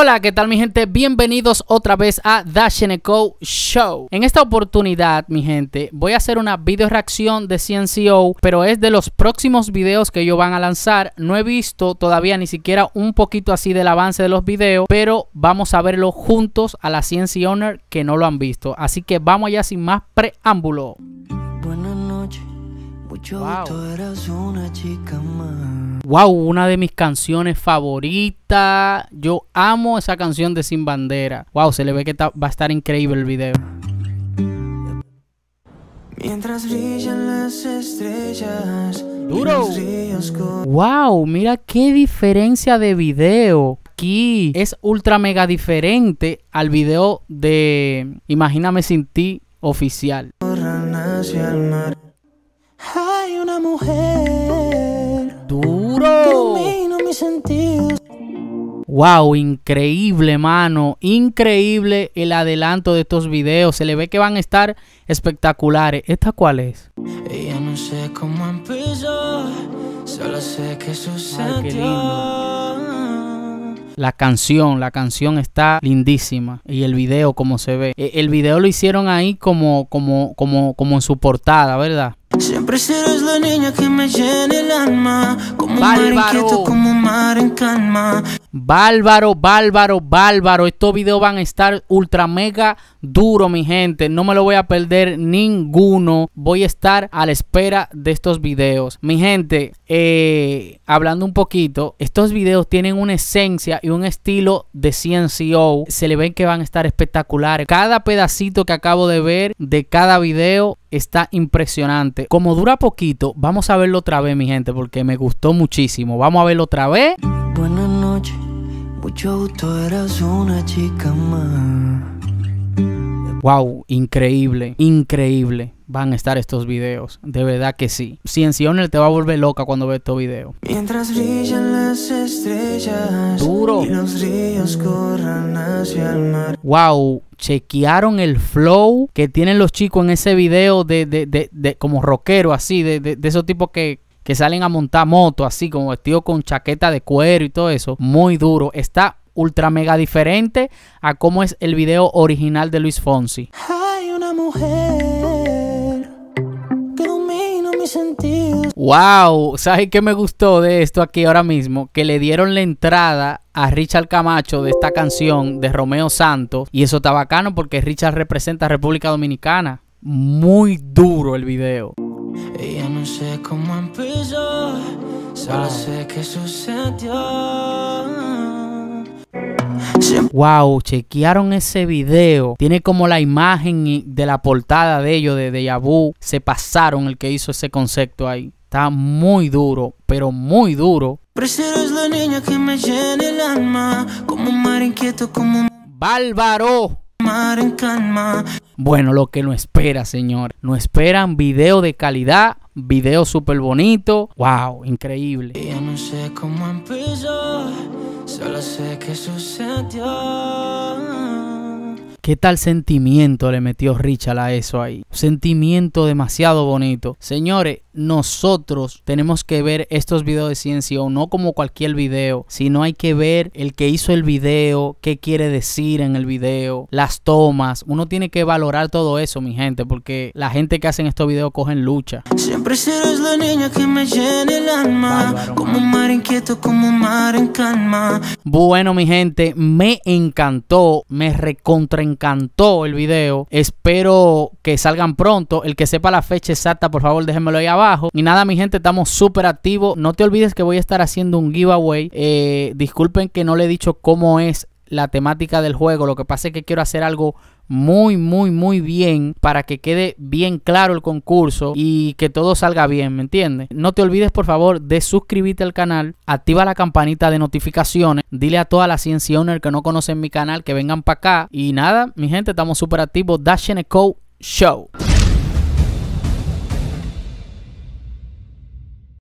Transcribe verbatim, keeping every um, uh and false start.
Hola, ¿qué tal mi gente? Bienvenidos otra vez a Dasheneco Show. En esta oportunidad, mi gente, voy a hacer una video reacción de C N C O, pero es de los próximos videos que ellos van a lanzar. No he visto todavía ni siquiera un poquito así del avance de los videos, pero vamos a verlo juntos a la C N C Owner que no lo han visto. Así que vamos allá sin más preámbulo. Buenas noches. Mucho gusto, eras una chica más. Wow, una de mis canciones favoritas. Yo amo esa canción de Sin Bandera. Wow, se le ve que va a estar increíble el video. Mientras brillan las estrellas. Duro. Wow, mira qué diferencia de video. Aquí es ultra mega diferente al video de Imagíname sin ti oficial. Hay una mujer. Duro. Wow, increíble, mano. Increíble el adelanto de estos videos. Se le ve que van a estar espectaculares. ¿Esta cuál es? Ella no sé cómo empezó. Solo sé que sucedió. Ay, qué lindo. La canción, la canción está lindísima. Y el video, como se ve. El video lo hicieron ahí como, como, como, como en su portada, ¿verdad? Siempre serás la niña que me llene el alma, como un mar inquieto, como un mar en calma. Bárbaro, bárbaro, bárbaro. Estos videos van a estar ultra mega duro, mi gente. No me lo voy a perder ninguno. Voy a estar a la espera de estos videos. Mi gente, eh, hablando un poquito, estos videos tienen una esencia y un estilo de C N C O. Se le ven que van a estar espectaculares. Cada pedacito que acabo de ver de cada video está impresionante. Como dura poquito, vamos a verlo otra vez, mi gente, porque me gustó muchísimo. Vamos a verlo otra vez. Buenas noches, mucho gusto, eras una chica más. Wow, increíble, increíble. Van a estar estos videos, de verdad que sí. C N C O te va a volver loca cuando ve estos videos. Mientras brillan las estrellas. Duro. Y los ríos corran hacia el mar. Wow. Chequearon el flow que tienen los chicos en ese video de, de, de, de como rockero así, de, de, de esos tipos que, que salen a montar moto así, como vestido con chaqueta de cuero y todo eso. Muy duro. Está ultra mega diferente a cómo es el video original de Luis Fonsi. Hay una mujer que domina mis sentidos. Wow, ¿sabes qué me gustó de esto aquí ahora mismo? Que le dieron la entrada a Richard Camacho de esta canción de Romeo Santos. Y eso está bacano porque Richard representa a República Dominicana. Muy duro el video. Ella no sé cómo empezó, solo wow. sé que sucedió. Wow, chequearon ese video. Tiene como la imagen de la portada de ellos, de Deja. Se pasaron el que hizo ese concepto ahí. Está muy duro, pero muy duro. Prefiero es la niña que me llene el alma, como un mar inquieto, como un bárbaro. Mar en calma. Bueno, lo que nos espera, señor. Nos esperan video de calidad, video súper bonito. Wow, increíble. Yo no sé cómo empezó, solo sé que sucedió. ¿Qué tal sentimiento le metió Richard a eso ahí? Sentimiento demasiado bonito. Señores, nosotros tenemos que ver estos videos de C N C O, no como cualquier video, sino hay que ver el que hizo el video, qué quiere decir en el video, las tomas. Uno tiene que valorar todo eso, mi gente, porque la gente que hacen estos videos cogen lucha. Siempre serás la niña que me llene el alma, bárbaro, como un mar inquieto, como un mar en calma. Bueno, mi gente, me encantó, me recontra encantó el video. Espero que salgan pronto. El que sepa la fecha exacta, por favor, déjenmelo ahí abajo. Y nada, mi gente, estamos súper activos. No te olvides que voy a estar haciendo un giveaway. Eh, disculpen que no le he dicho cómo es la temática del juego. Lo que pasa es que quiero hacer algo muy, muy, muy bien para que quede bien claro el concurso y que todo salga bien, ¿me entiendes? No te olvides, por favor, de suscribirte al canal, activa la campanita de notificaciones, dile a todas las C N C Owners que no conocen mi canal que vengan para acá. Y nada, mi gente, estamos súper activos. Dasheneco Show.